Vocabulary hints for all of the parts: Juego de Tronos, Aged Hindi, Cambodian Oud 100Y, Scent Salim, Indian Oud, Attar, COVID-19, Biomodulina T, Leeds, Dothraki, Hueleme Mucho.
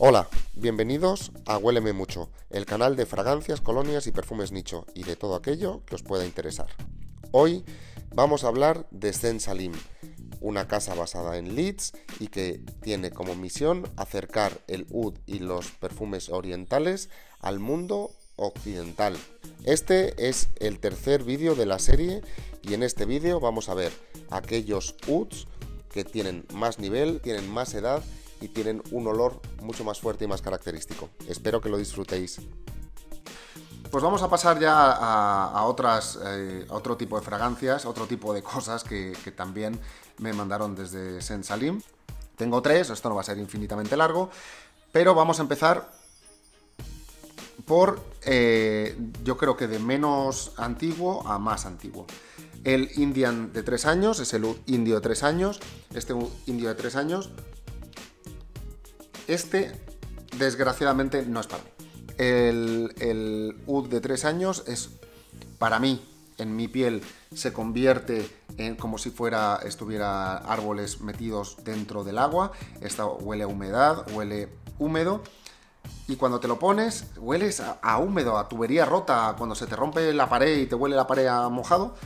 Hola, bienvenidos a Hueleme Mucho, el canal de fragancias, colonias y perfumes nicho y de todo aquello que os pueda interesar. Hoy vamos a hablar de Scent Salim, una casa basada en Leeds y que tiene como misión acercar el oud y los perfumes orientales al mundo occidental. Este es el tercer vídeo de la serie y en este vídeo vamos a ver aquellos ouds que tienen más nivel, tienen más edad y tienen un olor mucho más fuerte y más característico. Espero que lo disfrutéis. Pues vamos a pasar ya a otro tipo de fragancias, otro tipo de cosas que también me mandaron desde Scent Salim. Tengo tres, esto no va a ser infinitamente largo, pero vamos a empezar por, yo creo que de menos antiguo a más antiguo. El Indian de 3 años, es el oud indio de 3 años, este oud indio de 3 años... Este, desgraciadamente, no es para mí. El oud de 3 años es, para mí, en mi piel, se convierte en como si estuviera árboles metidos dentro del agua. Esta huele a humedad, huele húmedo. Y cuando te lo pones, hueles a húmedo, a tubería rota, cuando se te rompe la pared y te huele la pared a mojado.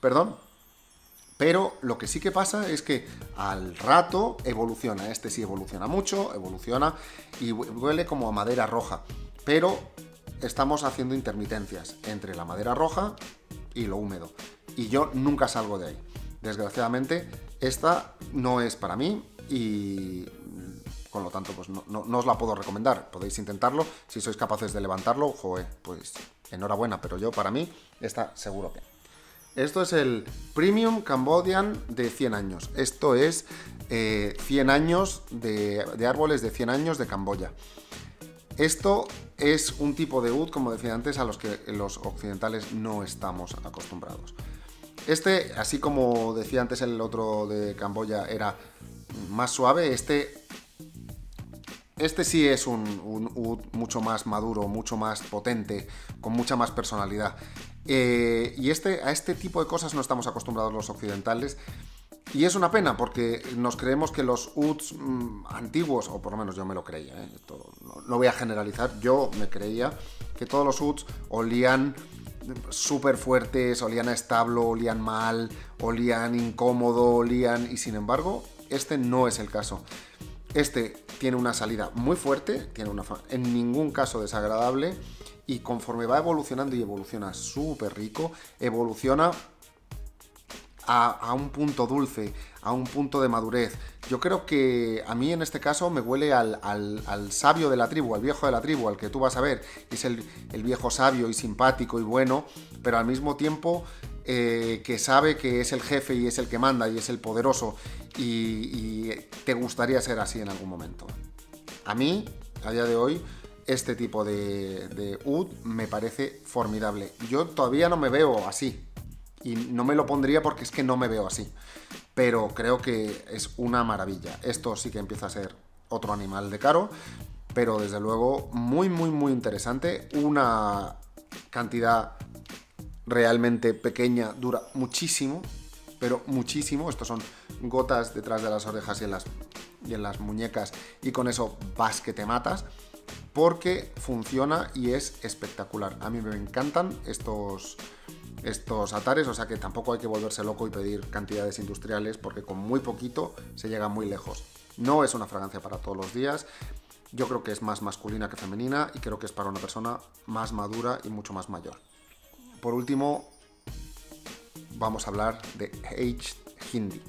Perdón. Pero lo que sí que pasa es que al rato evoluciona, este sí evoluciona mucho, evoluciona y huele como a madera roja, pero estamos haciendo intermitencias entre la madera roja y lo húmedo, y yo nunca salgo de ahí. Desgraciadamente esta no es para mí y con lo tanto pues no os la puedo recomendar. Podéis intentarlo, si sois capaces de levantarlo, joder, pues enhorabuena, pero yo, para mí, esta seguro que... Esto es el Premium Cambodian de 100 años. Esto es 100 años de árboles de 100 años de Camboya. Esto es un tipo de oud, como decía antes, a los que los occidentales no estamos acostumbrados. Este, así como decía antes el otro de Camboya, era más suave. Este sí es un oud mucho más maduro, mucho más potente, con mucha más personalidad. Y a este tipo de cosas no estamos acostumbrados los occidentales, y es una pena porque nos creemos que los ouds antiguos, o por lo menos yo me lo creía, esto no voy a generalizar, yo me creía que todos los ouds olían súper fuertes, olían a establo, olían mal, olían incómodo, olían... Y sin embargo, este no es el caso. Este tiene una salida muy fuerte, tiene una en ningún caso desagradable, y conforme va evolucionando, y evoluciona súper rico, evoluciona a un punto dulce, a un punto de madurez. Yo creo que a mí en este caso me huele al sabio de la tribu, al viejo de la tribu, al que tú vas a ver. Es el viejo sabio y simpático y bueno, pero al mismo tiempo que sabe que es el jefe y es el que manda y es el poderoso, y te gustaría ser así en algún momento. A mí, a día de hoy, este tipo de oud me parece formidable. Yo todavía no me veo así, y no me lo pondría porque es que no me veo así, pero creo que es una maravilla. Esto sí que empieza a ser otro animal de caro, pero desde luego muy muy muy interesante. Una cantidad realmente pequeña, dura muchísimo, pero muchísimo. Estos son gotas detrás de las orejas y en las muñecas, y con eso vas que te matas, porque funciona y es espectacular. A mí me encantan estos atares, o sea que tampoco hay que volverse loco y pedir cantidades industriales, porque con muy poquito se llega muy lejos. No es una fragancia para todos los días, yo creo que es más masculina que femenina, y creo que es para una persona más madura y mucho más mayor. Por último, vamos a hablar de Aged Hindi.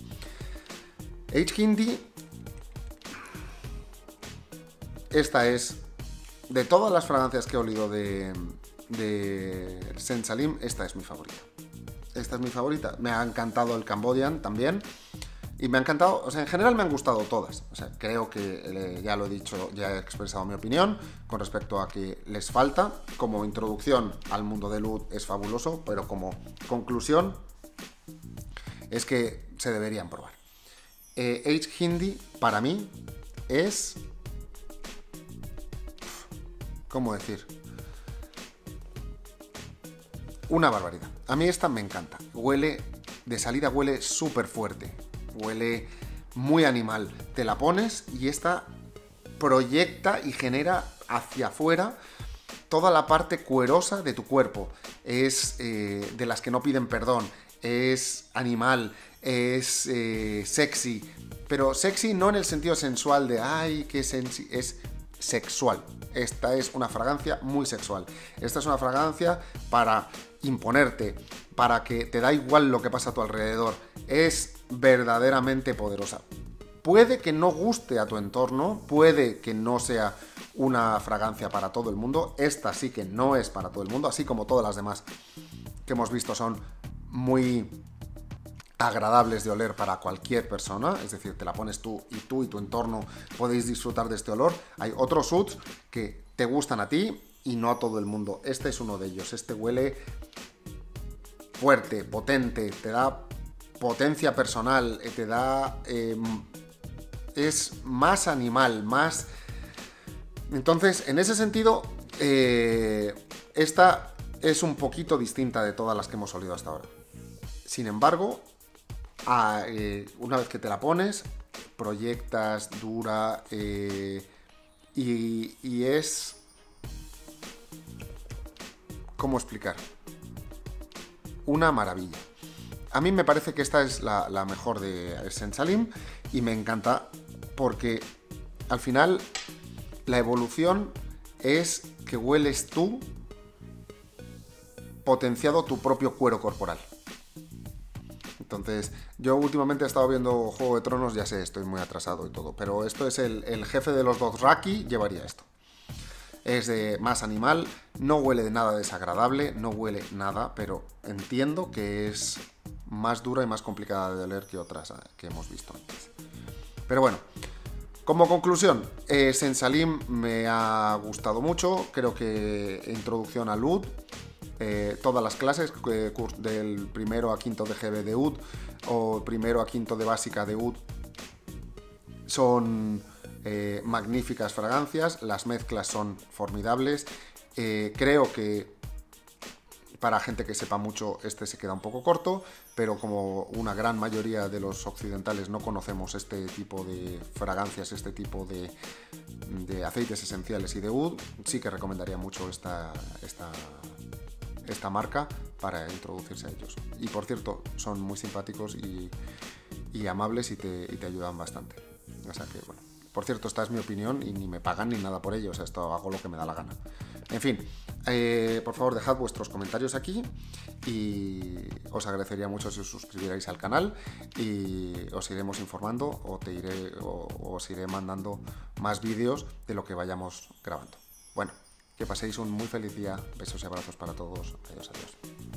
Aged Hindi, esta es... De todas las fragancias que he olido de Scent Salim, esta es mi favorita. Esta es mi favorita. Me ha encantado el Cambodian también. Y me ha encantado, o sea, en general me han gustado todas. O sea, creo que ya lo he dicho, ya he expresado mi opinión con respecto a que les falta. Como introducción al mundo del oud es fabuloso, pero como conclusión es que se deberían probar. Aged Hindi, para mí, es... ¿Cómo decir? Una barbaridad. A mí esta me encanta. Huele, de salida huele súper fuerte. Huele muy animal. Te la pones y esta proyecta y genera hacia afuera toda la parte cuerosa de tu cuerpo. Es de las que no piden perdón, es animal, es sexy, pero sexy no en el sentido sensual de ay, qué sexy, es sexual. Esta es una fragancia muy sexual. Esta es una fragancia para imponerte, para que te da igual lo que pasa a tu alrededor. Es verdaderamente poderosa. Puede que no guste a tu entorno, puede que no sea una fragancia para todo el mundo. Esta sí que no es para todo el mundo, así como todas las demás que hemos visto son muy agradables de oler para cualquier persona, es decir, te la pones tú y tu entorno podéis disfrutar de este olor. Hay otros ouds que te gustan a ti y no a todo el mundo. Este es uno de ellos. Este huele fuerte, potente, te da potencia personal, te da... es más animal, más... Entonces, en ese sentido, esta es un poquito distinta de todas las que hemos olido hasta ahora. Sin embargo, una vez que te la pones, proyectas, dura y es... ¿Cómo explicar? Una maravilla. A mí me parece que esta es la mejor de Scent Salim y me encanta porque al final la evolución es que hueles tú potenciado tu propio cuero corporal. Entonces, yo últimamente he estado viendo Juego de Tronos, ya sé, estoy muy atrasado y todo, pero esto es el jefe de los Dothraki, llevaría esto. Es de más animal, no huele de nada desagradable, no huele nada, pero entiendo que es más dura y más complicada de oler que otras que hemos visto antes. Pero bueno, como conclusión, Scent Salim me ha gustado mucho, creo que introducción al oud, todas las clases, del primero a quinto de GB de oud o primero a quinto de básica de oud, son... magníficas fragancias, las mezclas son formidables. Creo que para gente que sepa mucho este se queda un poco corto, pero como una gran mayoría de los occidentales no conocemos este tipo de fragancias, este tipo de aceites esenciales y de oud, sí que recomendaría mucho esta marca para introducirse a ellos. Y por cierto, son muy simpáticos y amables y te ayudan bastante. O sea que bueno. Por cierto, esta es mi opinión y ni me pagan ni nada por ello, o sea, esto hago lo que me da la gana. En fin, por favor dejad vuestros comentarios aquí y os agradecería mucho si os suscribierais al canal y os iremos informando o os iré mandando más vídeos de lo que vayamos grabando. Bueno, que paséis un muy feliz día, besos y abrazos para todos, adiós, adiós.